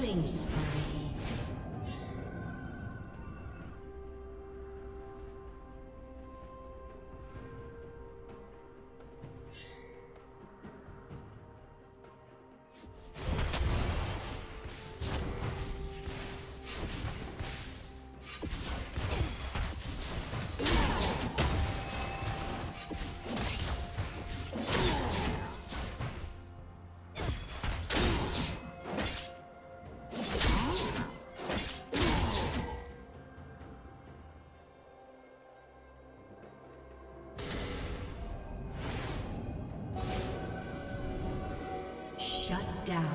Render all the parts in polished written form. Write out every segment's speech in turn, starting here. Killing spree. Shut down.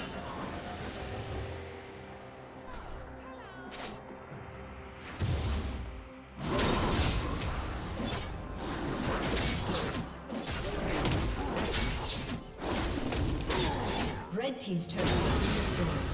Red team's turret has been destroyed.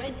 Red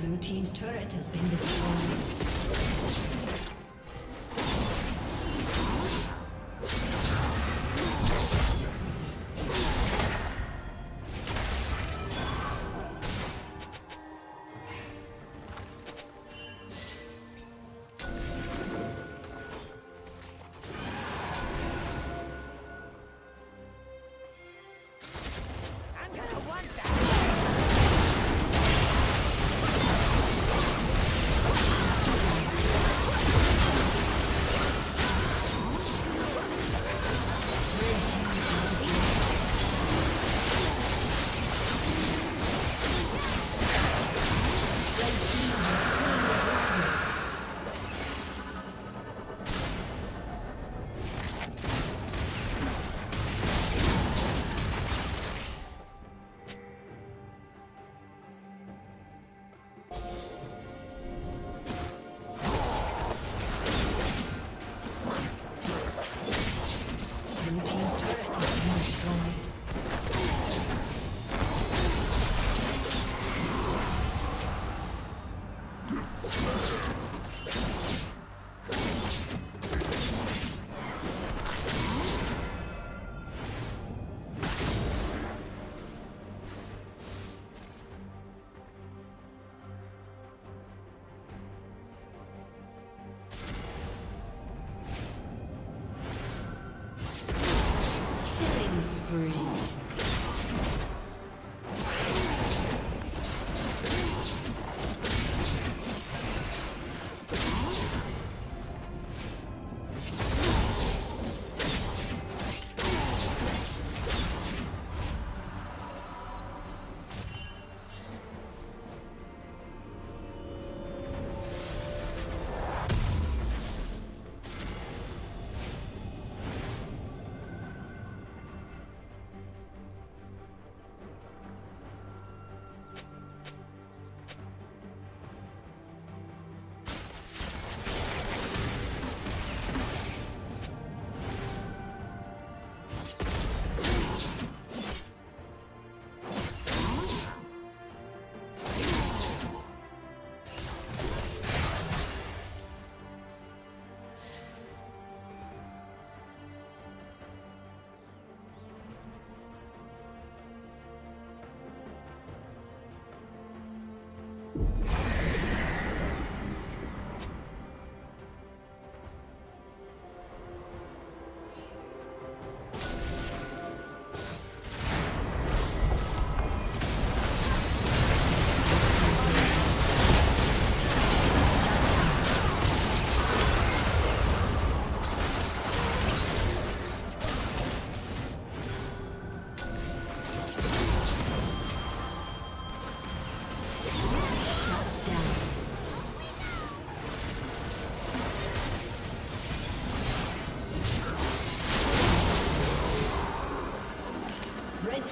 Blue team's turret has been destroyed.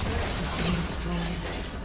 team's turret has been destroyed.